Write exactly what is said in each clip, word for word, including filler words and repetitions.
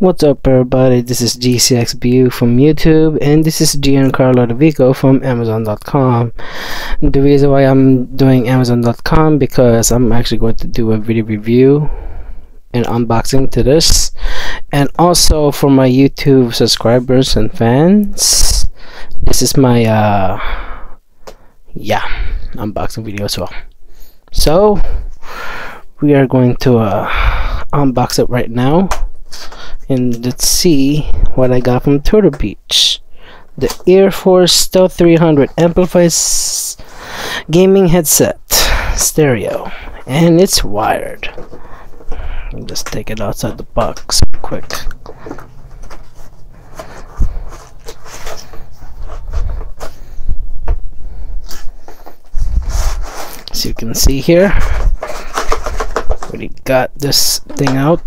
What's up everybody, this is G C X B U from YouTube and this is Giancarlo De Vico from Amazon dot com. The reason why I'm doing Amazon dot com because I'm actually going to do a video review and unboxing to this, and also for my YouTube subscribers and fans, this is my uh, yeah unboxing video as well. So we are going to uh, unbox it right now. And let's see what I got from Turtle Beach. The Air Force Stealth three hundred Amplified Gaming Headset Stereo. And it's wired. I'll just take it outside the box quick. As you can see here, we got this thing out.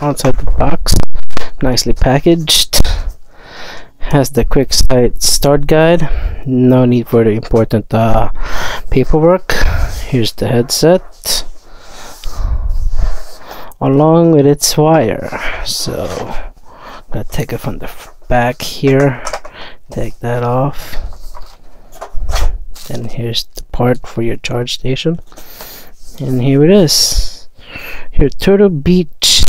Outside the box, nicely packaged, has the quick site start guide, no need for the important uh, paperwork. Here's the headset along with its wire. So I'm gonna take it from the back here, take that off, then here's the part for your charge station, and here it is, your Turtle Beach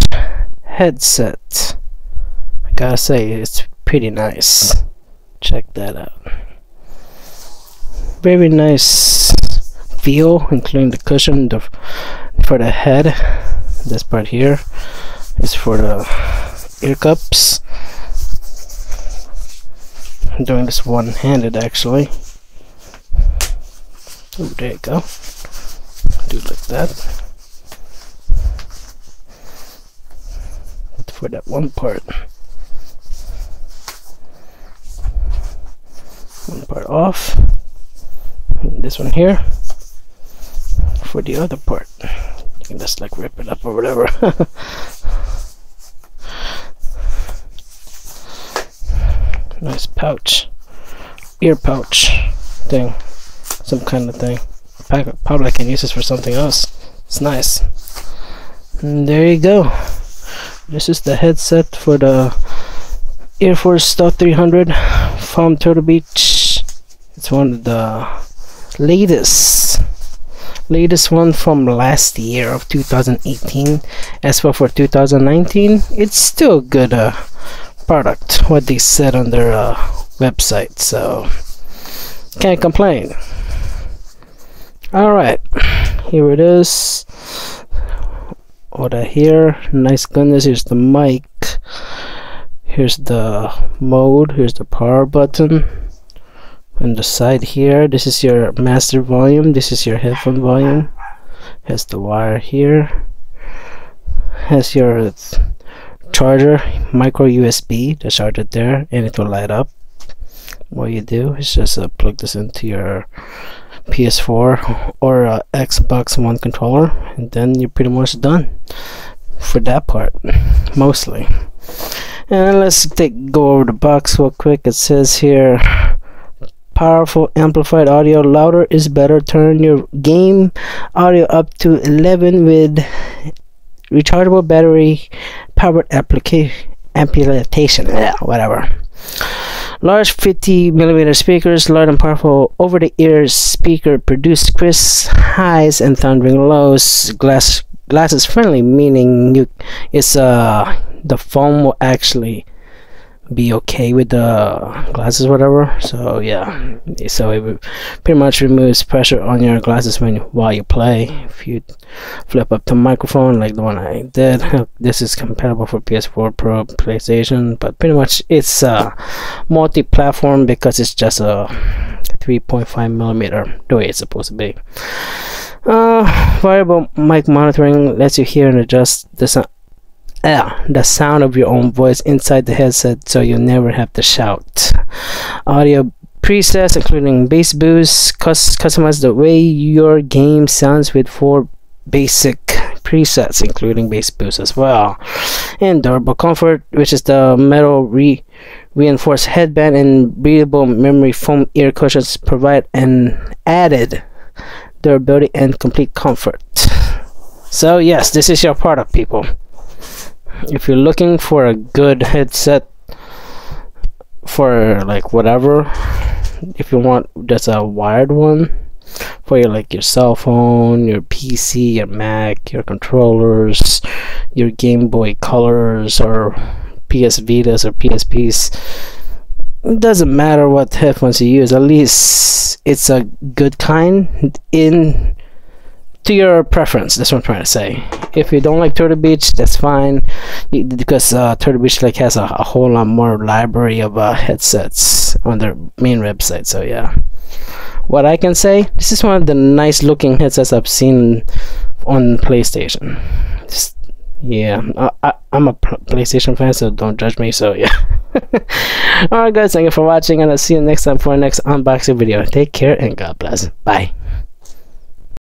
headset. I gotta say, it's pretty nice. Check that out. Very nice feel, including the cushion the, for the head. This part here is for the ear cups. I'm doing this one-handed actually. Oh, there you go. Do it like that. For that one part. One part off. This one here. For the other part. You can just like rip it up or whatever. Nice pouch. Ear pouch thing. Some kind of thing. Probably I can use this for something else. It's nice. And there you go. This is the headset for the Air Force Stealth three hundred from Turtle Beach. It's one of the latest, latest one from last year of two thousand eighteen. As well for two thousand nineteen, it's still a good uh, product, what they said on their uh, website. So can't complain. All right, here it is. Over here, nice goodness. Here's the mic, here's the mode, here's the power button on the side here. This is your master volume, this is your headphone volume, has the wire here, has your charger, micro U S B, the charger there, and it will light up. What you do is just uh, plug this into your P S four or uh, Xbox One controller, and then you're pretty much done for that part mostly. And let's take go over the box real quick. It says here, powerful amplified audio, louder is better, turn your game audio up to eleven with rechargeable battery powered applica amplification, yeah, whatever. Large fifty millimeter speakers, loud and powerful over-the-ear speaker, produce crisp highs and thundering lows. Glass glasses friendly, meaning you, it's uh the foam will actually be okay with the glasses, whatever. So yeah, so it pretty much removes pressure on your glasses when while you play. If you flip up the microphone like the one I did, this is compatible for P S four Pro, PlayStation, but pretty much it's uh, multi-platform because it's just a three point five millimeter the way it's supposed to be. Uh, variable mic monitoring lets you hear and adjust the sound. Ah, the sound of your own voice inside the headset, so you never have to shout. Audio presets including bass boost, cus customize the way your game sounds with four basic presets including bass boost as well. And durable comfort, which is the metal re reinforced headband and breathable memory foam ear cushions, provide an added durability and complete comfort. So yes, this is your product, people. If you're looking for a good headset for like whatever, if you want that's a wired one for your like your cell phone, your P C, your Mac, your controllers, your Game Boy Colors or P S Vitas or P S Ps, it doesn't matter what headphones you use, at least it's a good kind in to your preference. That's what I'm trying to say. If you don't like Turtle Beach, that's fine, because uh, Turtle Beach like has a, a whole lot more library of uh, headsets on their main website. So yeah, what I can say, this is one of the nice looking headsets I've seen on PlayStation. Just, yeah, I, I, I'm a PlayStation fan, so don't judge me. So yeah. Alright guys, thank you for watching, and I'll see you next time for our next unboxing video. Take care and God bless. Bye.